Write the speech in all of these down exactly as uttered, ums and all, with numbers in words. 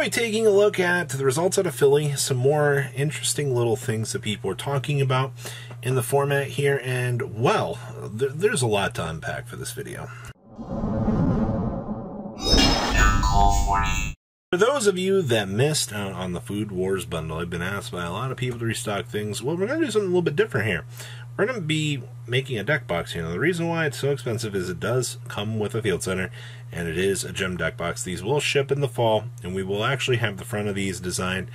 anyway, taking a look at the results out of Philly, some more interesting little things that people are talking about in the format here, and, well, th there's a lot to unpack for this video. For those of you that missed out on the Food Wars Bundle, I've been asked by a lot of people to restock things. Well, we're going to do something a little bit different here. We're going to be making a deck box here. Now, the reason why it's so expensive is it does come with a Field Center, and it is a gem deck box. These will ship in the fall, and we will actually have the front of these designed,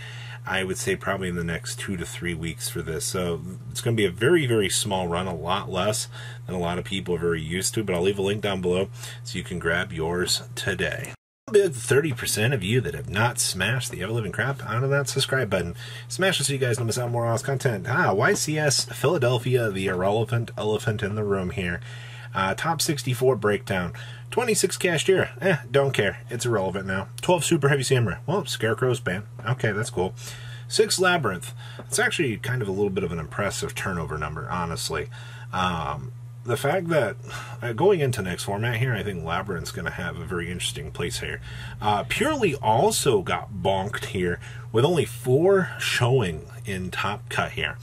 I would say, probably in the next two to three weeks for this. So it's going to be a very, very small run, a lot less than a lot of people are very used to, but I'll leave a link down below so you can grab yours today. thirty percent of you that have not smashed the ever-living crap out of that subscribe button. Smash it so you guys don't miss out on more awesome content. Ah, Y C S Philadelphia, the irrelevant elephant in the room here. Uh, top sixty-four breakdown. twenty-six Cashier. Eh, don't care. It's irrelevant now. twelve Super Heavy Samurai. Well, Scarecrow's banned. Okay, that's cool. six Labyrinth. It's actually kind of a little bit of an impressive turnover number, honestly. Um... The fact that uh, going into next format here, I think Labyrinth's going to have a very interesting place here. Uh, Purely also got bonked here with only four showing in top cut here,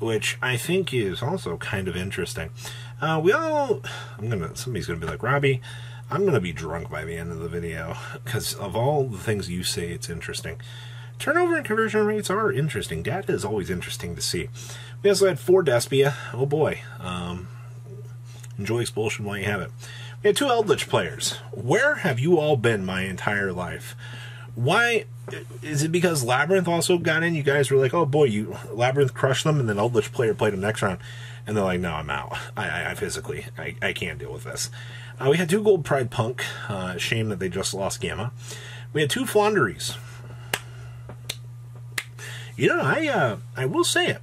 which I think is also kind of interesting. Uh, we all, I'm gonna, somebody's going to be like, Robbie, I'm going to be drunk by the end of the video because of all the things you say, it's interesting. Turnover and conversion rates are interesting. Data is always interesting to see. We also had four Despia. Oh boy. Um, Enjoy expulsion while you have it. We had two Eldlich players. Where have you all been my entire life? Why is it because Labyrinth also got in? You guys were like, oh boy, you Labyrinth crushed them, and then Eldlich player played them next round, and they're like, no, I'm out. I, I, I physically, I, I can't deal with this. Uh, we had two Gold Pride Punk. Uh, shame that they just lost Gamma. We had two Floowandereeze. You know, I uh, I will say it.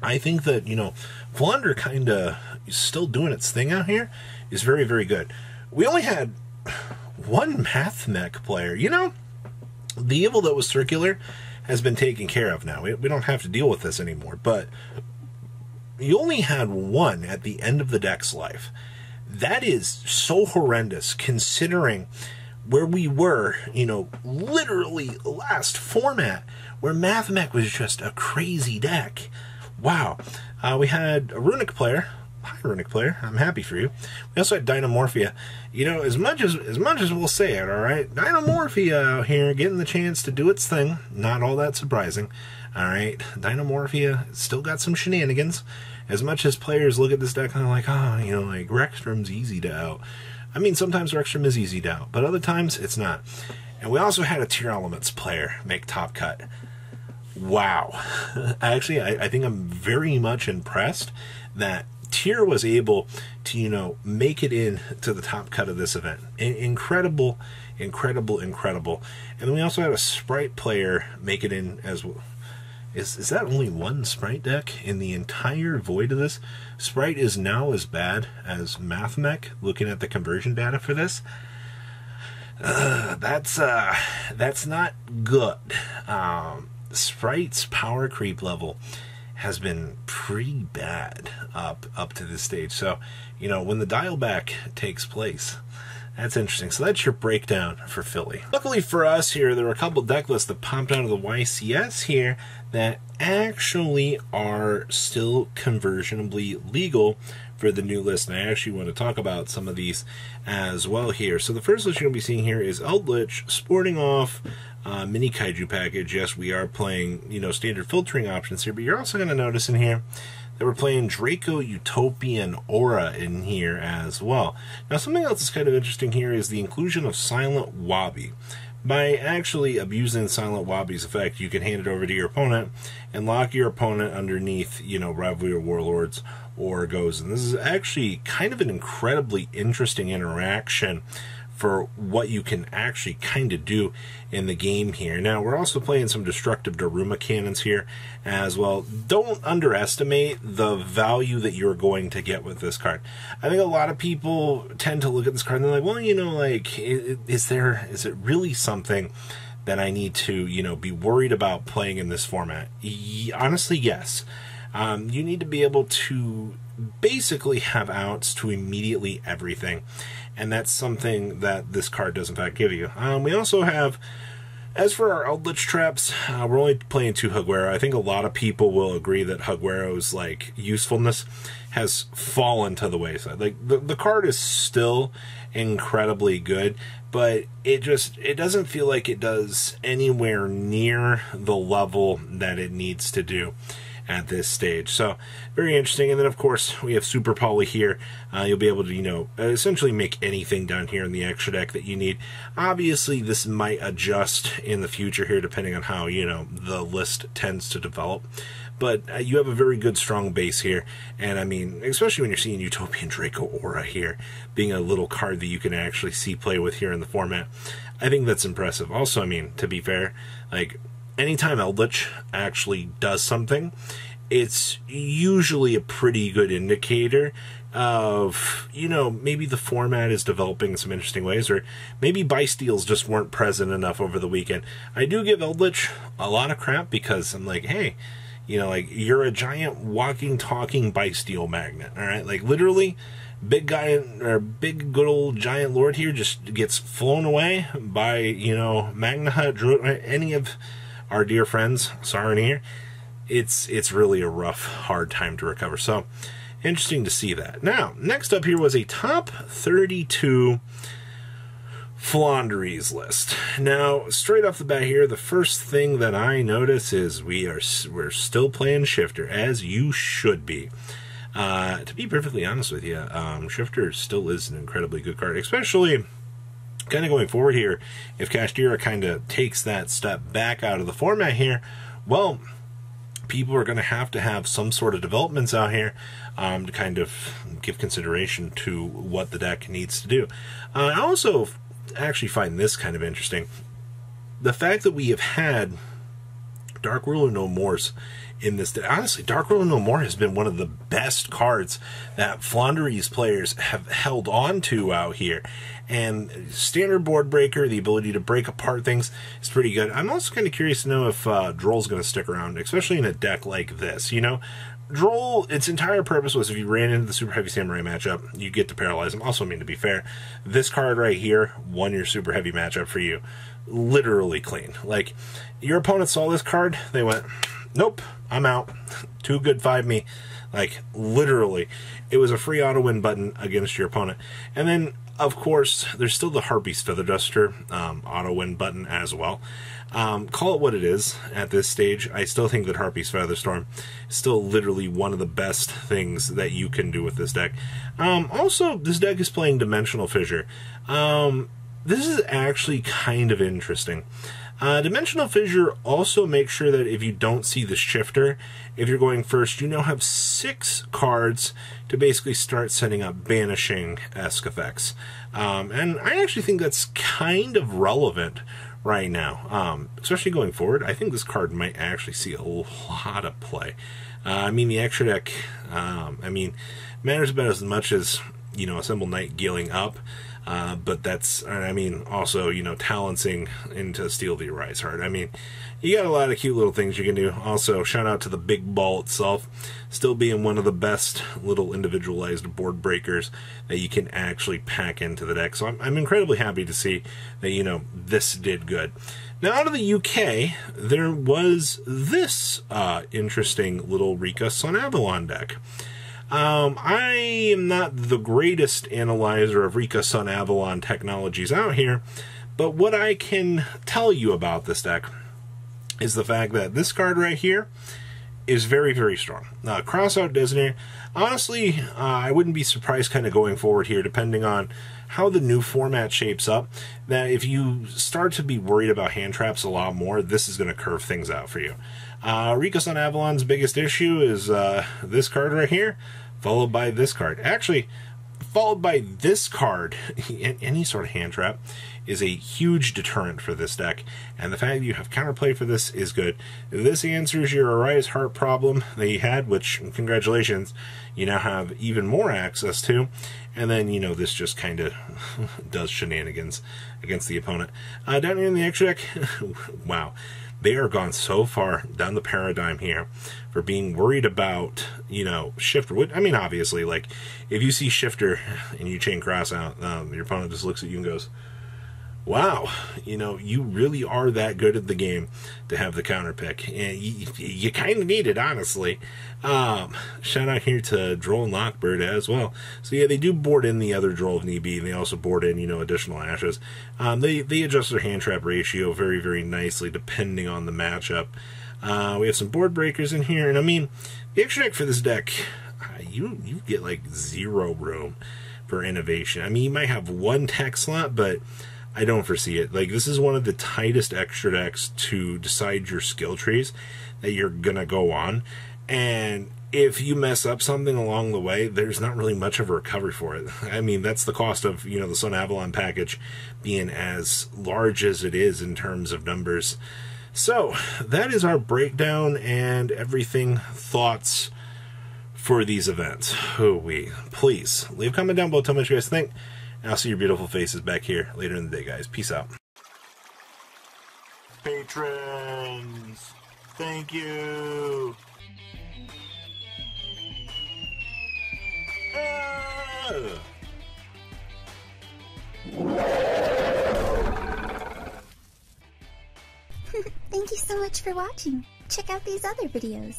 I think that, you know, Floowander kind of is still doing its thing out here, is very, very good. We only had one Math Mech player. You know, the evil that was circular has been taken care of now. We, we don't have to deal with this anymore, but you only had one at the end of the deck's life. That is so horrendous considering where we were, you know, literally last format, where Math Mech was just a crazy deck. Wow. Uh, we had a Runic player. Hi, Runic player. I'm happy for you. We also had Dinomorphia. You know, as much as as much as we'll say it, all right? Dinomorphia out here getting the chance to do its thing. Not all that surprising. All right? Dinomorphia still got some shenanigans. As much as players look at this deck and they're like, oh, you know, like, Rextrum's easy to out. I mean, sometimes Rextrum is easy to out, but other times it's not. And we also had a Tier Elements player make top cut. Wow. Actually, I, I think I'm very much impressed that Tier was able to, you know, make it in to the top cut of this event. In incredible, incredible, incredible. And then we also had a Sprite player make it in as well. Is, is that only one Sprite deck in the entire void of this? Sprite is now as bad as Math Mech, looking at the conversion data for this. Uh, that's, uh, that's not good. Um... Sprite's power creep level has been pretty bad up up to this stage. So, you know, when the dial back takes place, that's interesting. So that's your breakdown for Philly. Luckily for us here, there were a couple deck lists that popped out of the Y C S here that actually are still conversionably legal for the new list, and I actually want to talk about some of these as well here. So the first list you're going to be seeing here is Eldlich sporting off Uh, mini kaiju package. Yes, we are playing, you know, standard filtering options here, but you're also going to notice in here that we're playing Draco Utopian Aura in here as well. Now, something else that's kind of interesting here is the inclusion of Silent Wabi. By actually abusing Silent Wabi's effect, you can hand it over to your opponent and lock your opponent underneath, you know, Rivalry of Warlords or Gozen. This is actually kind of an incredibly interesting interaction for what you can actually kind of do in the game here. Now, we're also playing some destructive Daruma cannons here as well. Don't underestimate the value that you're going to get with this card. I think a lot of people tend to look at this card and they're like, well, you know, like, is there, is it really something that I need to, you know, be worried about playing in this format? Honestly, yes. Um, you need to be able to basically have outs to immediately everything, and that's something that this card does in fact give you. Um, we also have As for our Eldlich traps, uh, we're only playing two Huguero. I think a lot of people will agree that Huguero's, like, usefulness has fallen to the wayside. Like, the, the card is still incredibly good, but it just, it doesn't feel like it does anywhere near the level that it needs to do at this stage. So, very interesting. And then, of course, we have Super Poly here. Uh, you'll be able to, you know, essentially make anything down here in the extra deck that you need. Obviously, this might adjust in the future here, depending on how, you know, the list tends to develop. But uh, you have a very good, strong base here. And, I mean, especially when you're seeing Utopian Draco Aura here, being a little card that you can actually see play with here in the format, I think that's impressive. Also, I mean, to be fair, like, anytime Eldlich actually does something, it's usually a pretty good indicator of, you know, maybe the format is developing in some interesting ways, or maybe buy steals just weren't present enough over the weekend. I do give Eldlich a lot of crap because I'm like, hey, you know, like, you're a giant walking, talking buy steal magnet, all right? Like, literally, big guy, or big good old giant lord here just gets flown away by, you know, Magna Druid, any of our dear friends, Sarnia. It's it's really a rough, hard time to recover. So, interesting to see that. Now, next up here was a top thirty-two Floowandereeze list. Now, straight off the bat here, the first thing that I notice is we are we're still playing Shifter, as you should be. Uh, to be perfectly honest with you, um, Shifter still is an incredibly good card, especially kind of going forward here. If Kashtira kind of takes that step back out of the format here, well, people are going to have to have some sort of developments out here um, to kind of give consideration to what the deck needs to do. Uh, I also actually find this kind of interesting. The fact that we have had Dark Ruler No More's in this deck. Honestly, Dark Ruler No More has been one of the best cards that Floowandereeze players have held on to out here. And standard board breaker, the ability to break apart things, is pretty good. I'm also kind of curious to know if uh, Droll's going to stick around, especially in a deck like this. You know, Droll, its entire purpose was if you ran into the Super Heavy Samurai matchup, you get to paralyze him. Also, I mean, to be fair, this card right here won your Super Heavy matchup for you. Literally clean. Like, your opponent saw this card, they went, nope, I'm out. Too good, five me. Like, literally, it was a free auto win button against your opponent. And then, of course, there's still the Harpy's Featherdorm um, auto win button as well. Um, call it what it is at this stage. I still think that Harpy's Featherstorm is still literally one of the best things that you can do with this deck. Um, also, this deck is playing Dimensional Fissure. Um, this is actually kind of interesting. Uh, Dimensional Fissure also makes sure that if you don't see the Shifter, if you're going first, you now have six cards to basically start setting up banishing-esque effects. Um, and I actually think that's kind of relevant right now, um, especially going forward. I think this card might actually see a lot of play. Uh, I mean, the extra deck, um, I mean, matters about as much as, you know, Assemble Knight gearing up. Uh, but that's, I mean, also, you know, Talencing into Steel V Riseheart. I mean, you got a lot of cute little things you can do. Also, shout out to the big ball itself, still being one of the best little individualized board breakers that you can actually pack into the deck. So I'm, I'm incredibly happy to see that, you know, this did good. Now, out of the U K, there was this uh, interesting little Rikka Sunavalon deck. Um, I am not the greatest analyzer of Rikka Sunavalon technologies out here, but what I can tell you about this deck is the fact that this card right here is very, very strong. Uh, Crossout Designator, honestly, uh, I wouldn't be surprised kind of going forward here, depending on how the new format shapes up, that if you start to be worried about hand traps a lot more, this is going to curve things out for you. Uh, Rikka Sunavalon's biggest issue is uh, this card right here, followed by this card. Actually, followed by this card, any sort of hand trap, is a huge deterrent for this deck. And the fact that you have counterplay for this is good. This answers your Riseheart problem that you had, which, congratulations, you now have even more access to. And then, you know, this just kind of does shenanigans against the opponent. Uh, down here in the extra deck, wow. They are gone so far down the paradigm here for being worried about, you know, Shifter. I mean, obviously, like, if you see Shifter and you chain cross out, um, your opponent just looks at you and goes, wow, you know, you really are that good at the game to have the counter pick. And you, you kind of need it, honestly. Um, shout out here to Droll and Lockbird as well. So, yeah, they do board in the other Droll if need be, and they also board in, you know, additional ashes. Um, they, they adjust their hand trap ratio very, very nicely depending on the matchup. Uh, we have some board breakers in here. And, I mean, the extra deck for this deck, uh, you, you get, like, zero room for innovation. I mean, you might have one tech slot, but I don't foresee it. Like, this is one of the tightest extra decks to decide your skill trees that you're going to go on. And if you mess up something along the way, there's not really much of a recovery for it. I mean, that's the cost of, you know, the Sunavalon package being as large as it is in terms of numbers. So, that is our breakdown and everything, thoughts for these events. Oh, we please leave a comment down below, tell me what you guys think. I'll see your beautiful faces back here later in the day, guys. Peace out. Patrons, thank you. Ah! Thank you so much for watching. Check out these other videos.